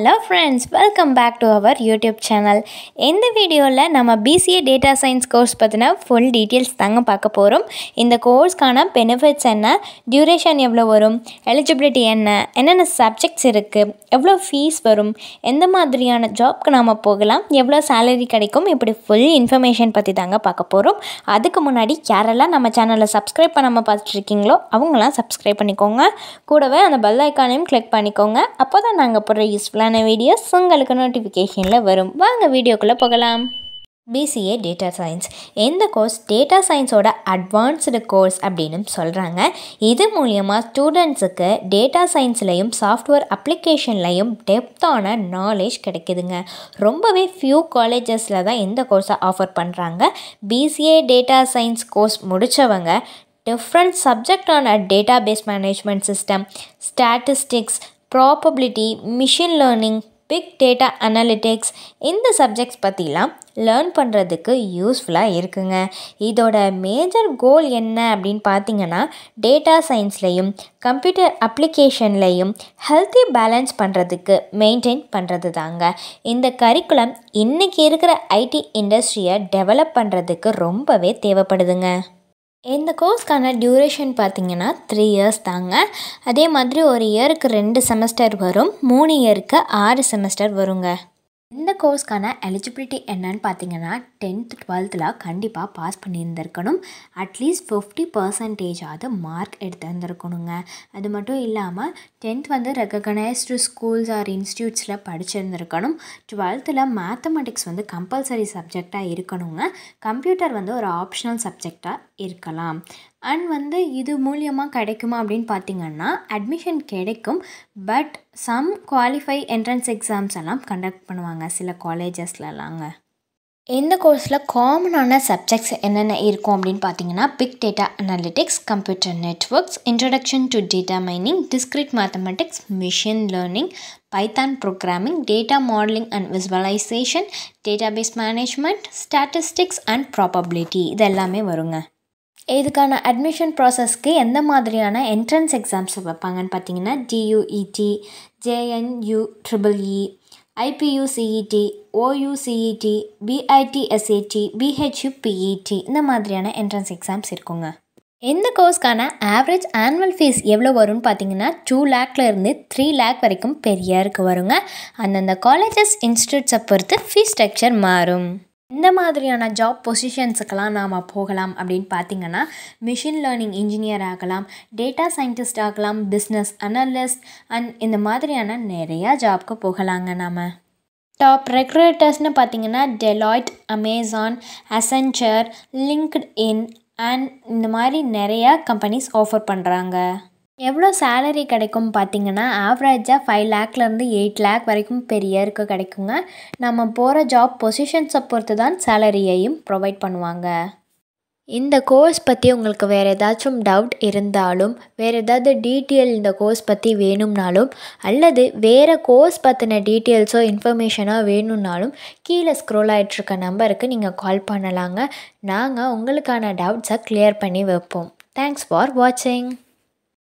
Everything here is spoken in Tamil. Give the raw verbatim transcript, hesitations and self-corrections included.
Hello friends, welcome back to our YouTube channel. In the video la nama B C A Data Science course pathina full details thanga paaka porom. In the course kana benefits enna, duration evlo varum, eligibility enna, enna subjects irukku, evlo fees varum, endha madriyana job ku nama pogalam, evlo salary kadaikum, ipdi full information pathi thanga paaka porom. Adukku munadi yarella nama channel la subscribe panama paattirukinga avangala subscribe panikonga, koodave and bell icon ayum click panikonga, appoda naanga podra useful Lana videos உங்களுக்கு நோட்டிஃபிகேஷன்ல வரும். வாங்க வீடியோக்குள்ள போகலாம். B C A Data Science. In the course, Data Science oda advanced course அப்படினும் சொல்றாங்க. இது மூலமா ஸ்டூடண்ட்ஸ்க்கு Data Science-லயும் software application-லயும் depth-ஆன knowledge கிடைக்குதுங்க. ரொம்பவே few colleges-ல தான் இந்த course-ஐ offer பண்றாங்க. B C A Data Science course முடிச்சவங்க different subject on a database management system, statistics, probability, machine learning, big data analytics இந்த சப்ஜெக்ட்ஸ் பத்திலாம் லேர்ன் பண்றதுக்கு யூஸ்ஃபுல்லா இருக்குங்க. இதோட மேஜர் கோல் என்ன அப்படினு பாத்தீங்கன்னா டேட்டா சயின்ஸ்லயும் கம்ப்யூட்டர் அப்ளிகேஷன்லயும் ஹெல்தி பேலன்ஸ் பண்றதுக்கு மெயின்டைன் பண்றதுதாங்க. இந்த கரிக்குலம் இன்னைக்கு இருக்கிற ஐடி இண்டஸ்ட்ரியை டெவலப் பண்றதுக்கு ரொம்பவே தேவைப்படுதுங்க. இந்த கோர்ஸ்க்கான டியூரேஷன் பார்த்தீங்கன்னா த்ரீ இயர்ஸ் தாங்க. அதே மாதிரி ஒரு இயருக்கு ரெண்டு செமஸ்டர் வரும், மூணு இயருக்கு ஆறு செமஸ்டர் வருங்க. இந்த கோர்ஸ்க்கான எலிஜிபிலிட்டி என்னன்னு பார்த்தீங்கன்னா டென்த் டுவெல்த்தில் கண்டிப்பாக பாஸ் பண்ணியிருந்திருக்கணும், அட்லீஸ்ட் ஃபிஃப்டி பர்சன்டேஜாவது மார்க் எடுத்துருந்துருக்கணுங்க. அது மட்டும் இல்லாமல் டென்த் வந்து ரெக்கக்னைஸ்டு ஸ்கூல்ஸ் ஆர் இன்ஸ்டியூட்ஸில் படிச்சிருந்துருக்கணும். டுவெல்த்தில் மேத்தமெட்டிக்ஸ் வந்து கம்பல்சரி சப்ஜெக்டாக இருக்கணுங்க. கம்ப்யூட்டர் வந்து ஒரு ஆப்ஷனல் சப்ஜெக்டாக இருக்கலாம். அண்ட் வந்து இது மூலியமாக கிடைக்குமா அப்படின்னு பார்த்திங்கன்னா அட்மிஷன் கிடைக்கும், but some qualify entrance exams எல்லாம் கண்டக்ட் பண்ணுவாங்க சில காலேஜஸ்லலாங்க. இந்த கோர்ஸில் காமனான சப்ஜெக்ட்ஸ் என்னென்ன இருக்கும் அப்படின்னு பார்த்தீங்கன்னா big data analytics, computer networks, introduction to data mining, discrete mathematics, machine learning, Python programming, data modelling and visualisation, database management, statistics and probability இது எல்லாமே வருங்க. இதுக்கான அட்மிஷன் ப்ராசஸ்க்கு எந்த மாதிரியான என்ட்ரன்ஸ் எக்ஸாம்ஸ் வைப்பாங்கன்னு பார்த்தீங்கன்னா D U E T, J N U, E E E, I P U C E T, O U C E T, B I T S A T, B H U P E T இந்த மாதிரியான என்ட்ரன்ஸ் எக்ஸாம்ஸ் இருக்குங்க. இந்த கோர்ஸ்க்கான ஆவரேஜ் ஆனுவல் ஃபீஸ் எவ்வளோ வரும்னு பார்த்தீங்கன்னா டூ லேக்லேருந்து த்ரீ லேக் வரைக்கும் பெரிய இருக்கு வருங்க. அந்தந்த காலேஜஸ் இன்ஸ்டியூட்ஸை பொறுத்து ஃபீஸ் ஸ்ட்ரக்சர் மாறும். இந்த மாதிரியான ஜாப் பொசிஷன்ஸுக்கெல்லாம் நாம் போகலாம் அப்படின்னு பார்த்திங்கன்னா மிஷின் லேர்னிங் இன்ஜினியர் ஆகலாம், டேட்டா சயின்டிஸ்ட் ஆகலாம், பிஸ்னஸ் அனலிஸ்ட் அண்ட் இந்த மாதிரியான நிறையா ஜாப்க்கு போகலாங்க. நாம் டாப் ரெக்ரூட்டர்ஸ்னு பார்த்திங்கன்னா Deloitte, Amazon, Accenture, LinkedIn and இந்த மாதிரி நிறையா கம்பெனிஸ் ஆஃபர் பண்ணுறாங்க. எவ்வளோ சேலரி கிடைக்கும் பார்த்தீங்கன்னா ஆவரேஜாக ஃபைவ் லேக்லேருந்து எயிட் லேக் வரைக்கும் பெரிய இயருக்கு கிடைக்குங்க. நம்ம போகிற ஜாப் பொசிஷன்ஸை பொறுத்து தான் சேலரியையும் ப்ரொவைட் பண்ணுவாங்க. இந்த கோர்ஸ் பற்றி உங்களுக்கு வேறு ஏதாச்சும் டவுட் இருந்தாலும், வேறு ஏதாவது டீட்டெயில் இந்த கோர்ஸ் பற்றி வேணும்னாலும் அல்லது வேறு கோர்ஸ் பற்றின டீட்டெயில்ஸோ இன்ஃபர்மேஷனாக வேணும்னாலும் கீழே ஸ்க்ரோல் ஆகிட்ருக்க நம்பருக்கு நீங்கள் கால் பண்ணலாங்க. நாங்கள் உங்களுக்கான டவுட்ஸை கிளியர் பண்ணி வைப்போம். தேங்க்ஸ் ஃபார் வாட்சிங்.